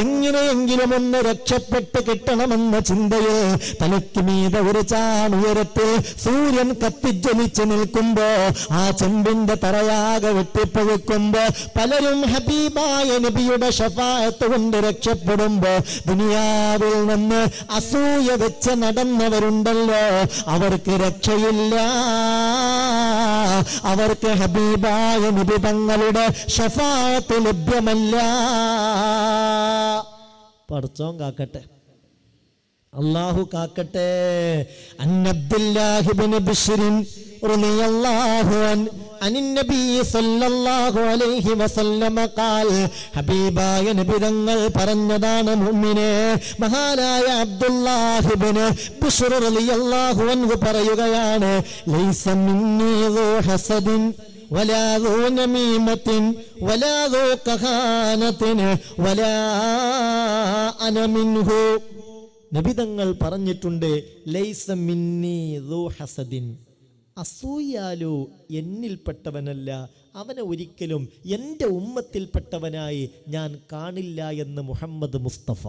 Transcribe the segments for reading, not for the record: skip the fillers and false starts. എങ്ങനെയെങ്കിലും ഒന്ന് രക്ഷപ്പെട്ട് കിട്ടണമെന്ന ചിന്തയിൽ തലയ്ക്ക് മീതെ ഒരു ചാണുയരത്തിൽ സൂര്യൻ കത്തിജ്വലിച്ചു നിൽക്കുമ്പോ ആ ചെമ്പിന്റെ തറയാകെ വെട്ടിപ്പഴുക്കുമ്പോ പലരും ഹബീബായ നബിയുടെ ശഫാഅത്ത് കൊണ്ട് രക്ഷപ്പെടുമ്പോ ദുനിയാവിൽ നിന്ന് അസൂയ വെച്ച് നടന്നവരുണ്ടല്ലോ അവർക്ക് രക്ഷയില്ല. അവർക്ക് ഹബീബായ നബി തങ്ങളുടെ ശഫാഅത്ത് ലഭ്യമല്ല. പടച്ചോൻ കാക്കട്ടെ, അല്ലാഹു കാക്കട്ടെ. അബ്ദുല്ലാഹി ഇബ്നു ബിശ്റിൻ റളിയല്ലാഹു അൻഹു ഹബീബായ നബി തങ്ങൾ പറഞ്ഞതാണ്, മുഅ്മിനേ, മഹാനായ അബ്ദുല്ലാഹി ഇബ്നു ബിശ്ർ റളിയല്ലാഹു അൻഹു പറയുകയാണ്, ലൈസ മിന്നീ ദൂ ഹസദിൻ വലാ ദൂ നമീമത്തിൻ വലാ ദൂ കഹാനത്തിൻ വലാ അന മിൻഹു. നബി തങ്ങൾ പറഞ്ഞിട്ടുണ്ട്, ലൈസ മിന്നീ ദൂ ഹസദിൻ, അസൂയാലു എന്നിൽപ്പെട്ടവനല്ല, അവനെ ഒരിക്കലും എൻ്റെ ഉമ്മത്തിൽപ്പെട്ടവനായി ഞാൻ കാണില്ല എന്ന് മുഹമ്മദ് മുസ്തഫ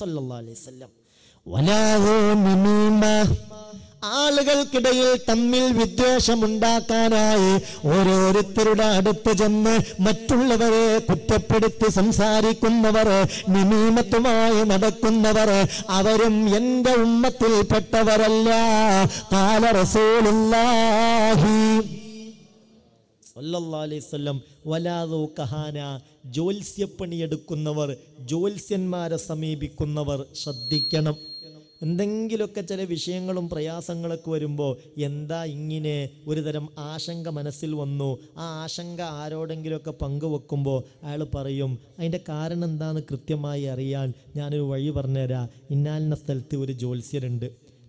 സല്ലല്ലാഹു അലൈഹി വസല്ലം. ആളുകൾക്കിടയിൽ തമ്മിൽ വിദ്വേഷമുണ്ടാക്കാനായി ഓരോരുത്തരുടെ അടുത്ത് ചെന്ന് മറ്റുള്ളവരെ കുറ്റപ്പെടുത്തി സംസാരിക്കുന്നവർ, നമീമത്തുമായി നടക്കുന്നവർ, അവരും എൻ്റെ ഉമ്മത്തിൽപ്പെട്ടവരല്ല. ഖാല റസൂലുള്ളാഹി സല്ലല്ലാഹു അലൈഹി വസല്ലം, വലാദു കഹാന, ജോത്സ്യപ്പണിയെടുക്കുന്നവർ, ജോത്സ്യന്മാരെ സമീപിക്കുന്നവർ ശ്രദ്ധിക്കണം. എന്തെങ്കിലുമൊക്കെ ചില വിഷയങ്ങളും പ്രയാസങ്ങളൊക്കെ വരുമ്പോൾ എന്താ ഇങ്ങനെ ഒരു തരം ആശങ്ക മനസ്സിൽ വന്നു, ആ ആശങ്ക ആരോടെങ്കിലുമൊക്കെ പങ്കുവെക്കുമ്പോൾ അയാൾ പറയും, അതിൻ്റെ കാരണം എന്താണെന്ന് കൃത്യമായി അറിയാൻ ഞാനൊരു വഴി പറഞ്ഞുതരാം. ഇന്നാലിന സ്ഥലത്ത് ഒരു ജ്യോത്സ്യരുണ്ട്,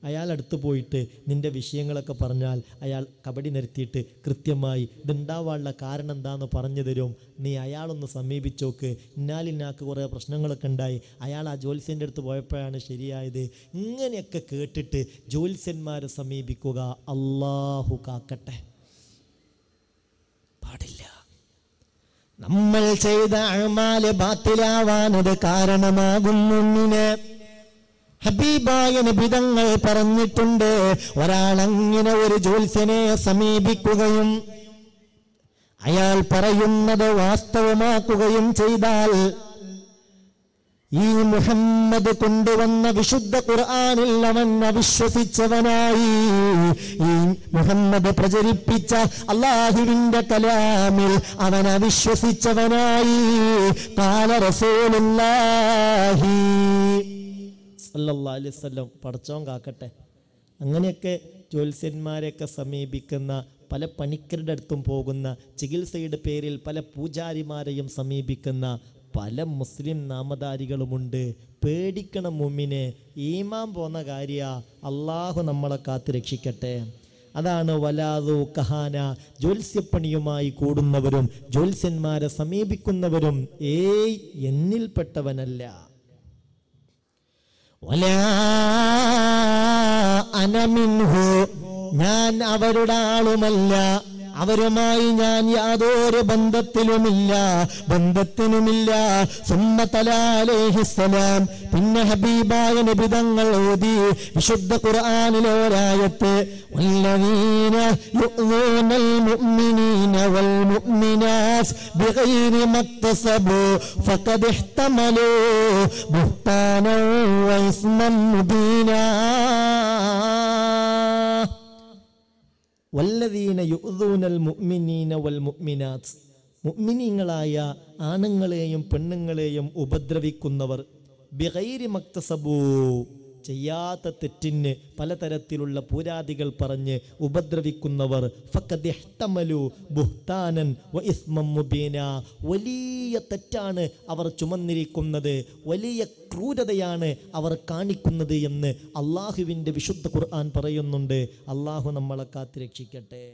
അയാളടുത്ത് പോയിട്ട് നിൻ്റെ വിഷയങ്ങളൊക്കെ പറഞ്ഞാൽ അയാൾ കബടി നിരത്തിയിട്ട് കൃത്യമായി ഇതുണ്ടാവാനുള്ള കാരണം എന്താണെന്ന് പറഞ്ഞു തരും. നീ അയാളൊന്ന് സമീപിച്ചോക്ക്. ഇന്നാലിന്നാക്ക് കുറേ പ്രശ്നങ്ങളൊക്കെ ഉണ്ടായി, അയാൾ ആ ജ്യോത്സ്യൻ്റെ അടുത്ത് പോയപ്പോഴാണ് ശരിയായത്. ഇങ്ങനെയൊക്കെ കേട്ടിട്ട് ജ്യോത്സ്യന്മാരെ സമീപിക്കുക അല്ലാഹു കാക്കട്ടെ, പാടില്ല. നമ്മൾ ചെയ്ത അഅ്മാല് ബാത്തിലാവാനത് കാരണമാകുന്നുണ്ണിനെ ഹബീബായ നബി തങ്ങൾ പറഞ്ഞിട്ടുണ്ട്, ഒരാളങ്ങനെ ഒരു ജ്യോത്സ്യനെ സമീപിക്കുകയും അയാൾ പറയുന്നത് വാസ്തവമാക്കുകയും ചെയ്താൽ ഈ മുഹമ്മദ് കൊണ്ടുവന്ന വിശുദ്ധ ഖുർആനിൽ അവൻ അവിശ്വസിച്ചവനായി. ഈ മുഹമ്മദ് പ്രചരിപ്പിച്ച അല്ലാഹുവിന്റെ കലാമിൽ അവൻ അവിശ്വസിച്ചവനായി. ഖാല റസൂലുള്ളാഹി സല്ലല്ലാഹു അലൈഹി വസല്ലം. പടച്ചോൻ കാക്കട്ടെ. അങ്ങനെയൊക്കെ ജ്യോത്സ്യന്മാരെയൊക്കെ സമീപിക്കുന്ന, പല പണിക്കരുടെ അടുത്തും പോകുന്ന, ചികിത്സയുടെ പേരിൽ പല പൂജാരിമാരെയും സമീപിക്കുന്ന പല മുസ്ലിം നാമധാരികളുമുണ്ട്. പേടിക്കണം മുഅ്മിനെ, ഈമാൻ പോന്ന കാര്യ. അള്ളാഹു നമ്മളെ കാത്തു രക്ഷിക്കട്ടെ. അതാണ് വലാദു കഹാന, ജ്യോത്സ്യപ്പണിയുമായി കൂടുന്നവരും ജ്യോത്സ്യന്മാരെ സമീപിക്കുന്നവരും ഏയ് എന്നിൽപ്പെട്ടവനല്ല. ഞാൻ അവരുടെ ആളുമല്ല, അവരുമായി ഞാൻ യാതൊരു ബന്ധത്തിനുമില്ല. സുമ്മ തലാലേഹിസ്സലാം, പിന്നെ ഹബീബായ നബി തങ്ങൾ ഓതി വിശുദ്ധ ഖുർആനിലെ ഒരായത്ത്, വല്ലദീന യുഊനൽ മുഅ്മിനീന വൽ മുഅ്മിനാത് ബിഗൈരി മക്തസബു ഫഖദ് ഇഹ്തമലൂ ബുഹ്താനൻ വ ഇസ്മൻ മുബീനാ. വല്ലദീന യുഊനൽ മുഅ്മിനീന വൽ മുഅ്മിനാത്, മുഅ്മിനീങ്ങളായ ആണുങ്ങളെയും പെണ്ണുങ്ങളെയും ഉപദ്രവിക്കുന്നവർ, ബിഗൈരി മക്തസബൂ, ചെയ്യാത്ത തെറ്റിന് പലതരത്തിലുള്ള പൂരാദികൾ പറഞ്ഞ് ഉപദ്രവിക്കുന്നവർ, ഫഖദ് ഇഹ്തമലൂ ബുഹ്താനൻ വ ഇസ്മൻ മുബീനാ, വലിയ തെറ്റാണ് അവർ ചുമന്നിരിക്കുന്നത്, വലിയ ക്രൂരതയാണ് അവർ കാണിക്കുന്നത് എന്ന് അള്ളാഹുവിൻ്റെ വിശുദ്ധ ഖുർആൻ പറയുന്നുണ്ട്. അള്ളാഹു നമ്മളെ കാത്തുരക്ഷിക്കട്ടെ.